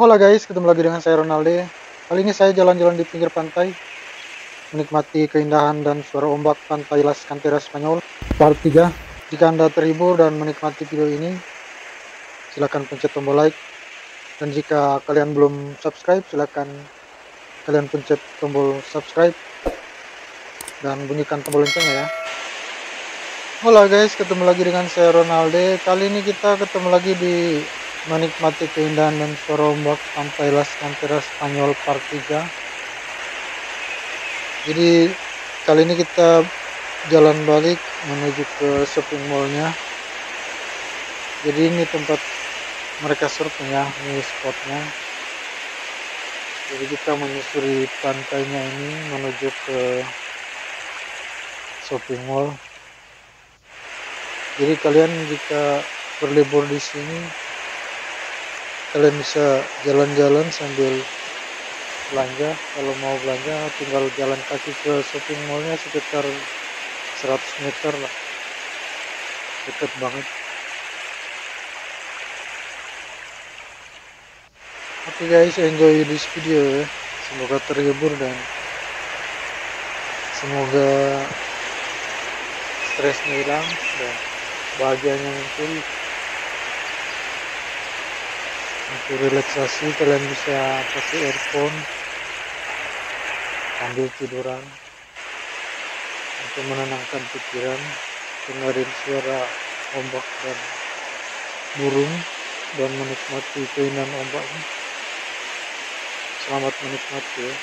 Halo guys, ketemu lagi dengan saya Ronalde. Kali ini saya jalan-jalan di pinggir pantai, menikmati keindahan dan suara ombak pantai Las Canteras Spanyol. Part 3. Jika Anda terhibur dan menikmati video ini, silakan pencet tombol like. Dan jika kalian belum subscribe, silakan kalian pencet tombol subscribe dan bunyikan tombol loncengnya ya. Halo guys, ketemu lagi dengan saya Ronalde. Kali ini kita ketemu lagi di menikmati keindahan dan suara ombak pantai Las Canteras Spanyol part 3. Jadi kali ini kita jalan balik menuju ke shopping mallnya. Jadi ini tempat mereka surfing ya, ini spotnya. Jadi kita menyusuri pantainya ini menuju ke shopping mall. Jadi kalian jika berlibur di sini, kalian bisa jalan-jalan sambil belanja. Kalau mau belanja tinggal jalan kaki ke shopping mallnya sekitar 100 meter lah, dekat banget. Oke guys, enjoy this video ya, semoga terhibur dan semoga stresnya hilang dan bahagianya muncul. Untuk relaksasi kalian bisa pakai earphone sambil tiduran untuk menenangkan pikiran. Dengerin suara ombak dan burung dan menikmati keindahan ombaknya. Selamat menikmati ya.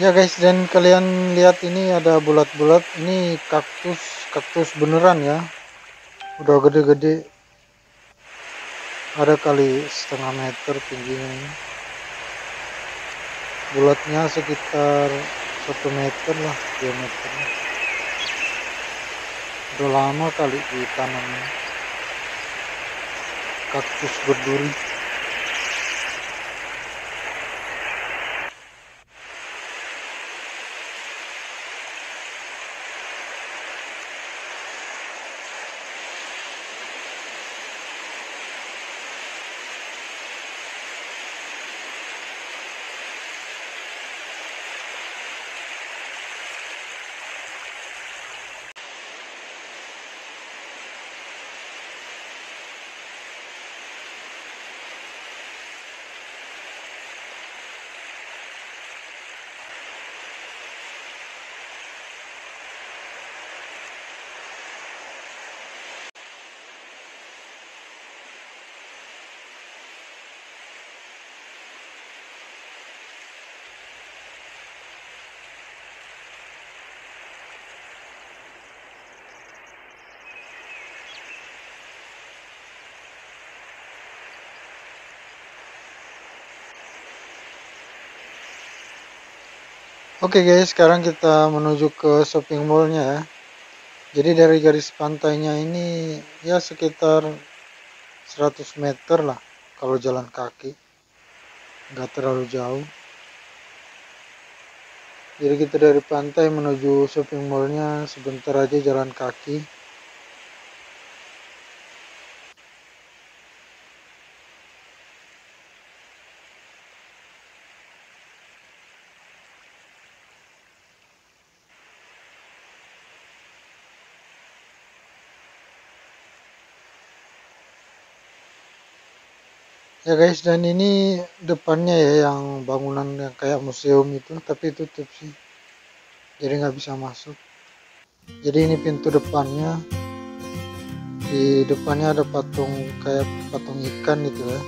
Ya guys, dan kalian lihat ini ada bulat-bulat, ini kaktus beneran ya, udah gede-gede, ada kali setengah meter tingginya, bulatnya sekitar 1 meter lah diameternya. Udah lama kali ditanamnya, kaktus berduri. Oke guys, sekarang kita menuju ke shopping mallnya ya. Jadi dari garis pantainya ini ya sekitar 100 meter lah kalau jalan kaki, nggak terlalu jauh. Jadi kita dari pantai menuju shopping mallnya sebentar aja jalan kaki. Ya guys, dan ini depannya ya yang bangunan yang kayak museum itu, tapi tutup sih, jadi nggak bisa masuk. Jadi ini pintu depannya, di depannya ada patung kayak patung ikan gitu ya.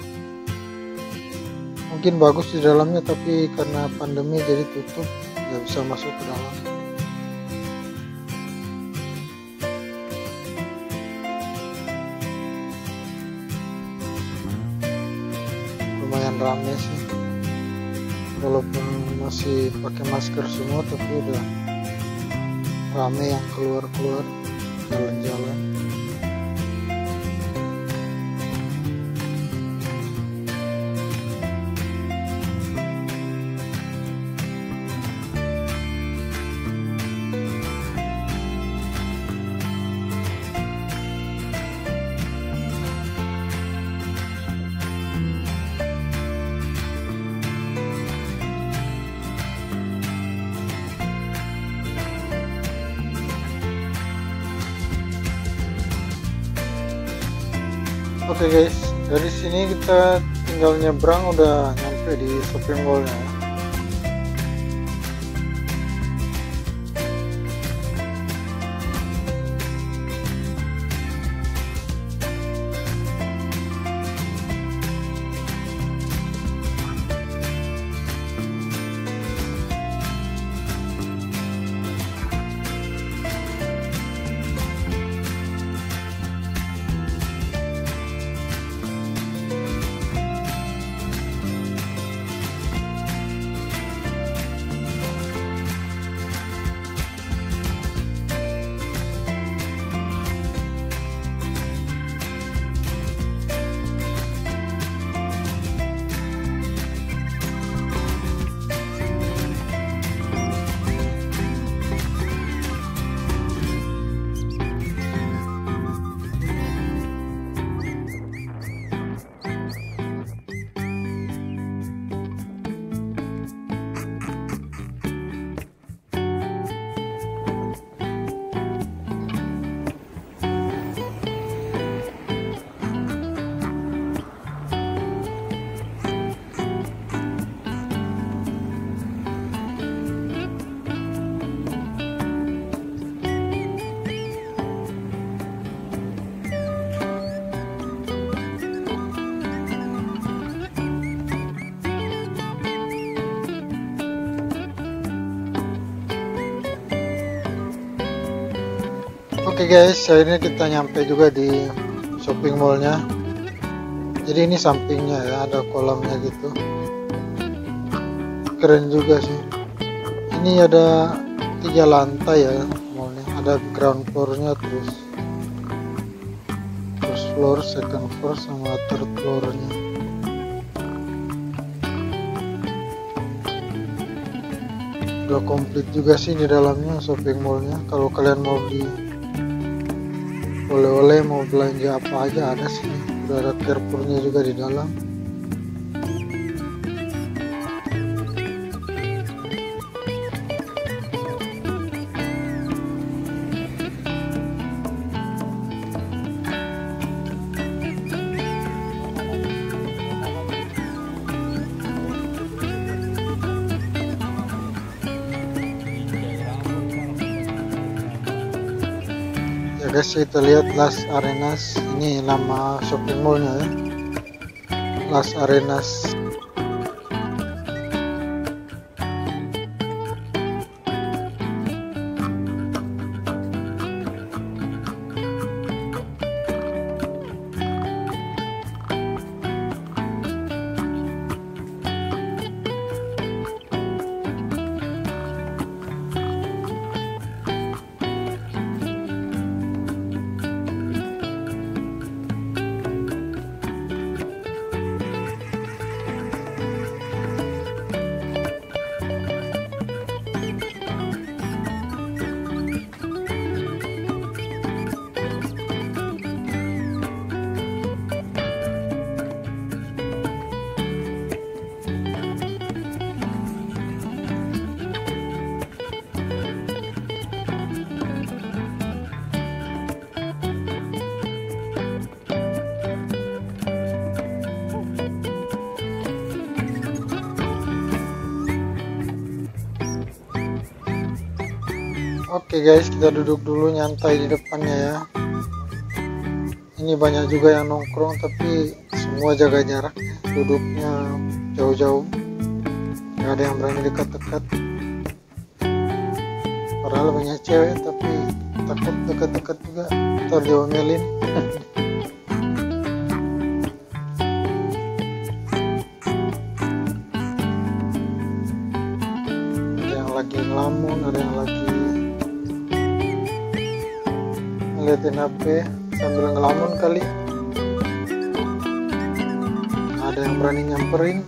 Mungkin bagus di dalamnya, tapi karena pandemi jadi tutup, nggak bisa masuk ke dalam. Rame sih, walaupun masih pakai masker semua, tapi udah rame yang keluar-keluar jalan-jalan. Oke guys, dari sini kita tinggal nyebrang udah nyampe di shopping mallnya. Oke guys, akhirnya kita nyampe juga di shopping mallnya. Jadi ini sampingnya ya, ada kolamnya gitu. Keren juga sih. Ini ada 3 lantai ya mallnya. Ada ground floor-nya, terus first floor, second floor, sama third floor-nya. Udah komplit juga sih di dalamnya shopping mallnya. Kalau kalian mau beli oleh-oleh, mau belanja apa aja ada sih. Udah ada Carrefournya juga di dalam. Guys, kita lihat Las Arenas, ini nama shopping mallnya ya, Las Arenas. Oke guys, kita duduk dulu nyantai di depannya ya. Ini banyak juga yang nongkrong, tapi semua jaga jarak, duduknya jauh-jauh, nggak ada yang berani dekat-dekat. Padahal banyak cewek, tapi takut dekat-dekat juga, ntar diomelin. Ada yang lagi ngelamun, ada yang lagi liatin HP sambil ngelamun kali, ada yang berani nyamperin.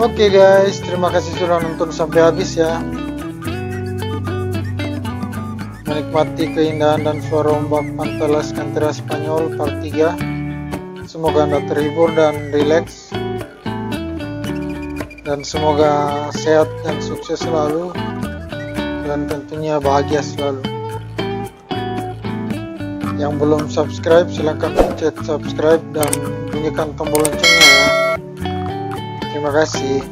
Oke guys, terima kasih sudah nonton sampai habis ya. Menikmati keindahan dan suara ombak pantai Las Canteras Spanyol part 3. Semoga Anda terhibur dan rileks. Dan semoga sehat dan sukses selalu. Dan tentunya bahagia selalu. Yang belum subscribe, silahkan pencet subscribe dan bunyikan tombol loncengnya ya. Terima kasih.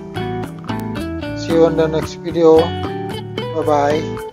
See you on the next video. Bye bye.